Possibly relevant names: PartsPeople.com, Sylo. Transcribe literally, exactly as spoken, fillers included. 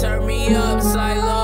Turn me up, Sylo.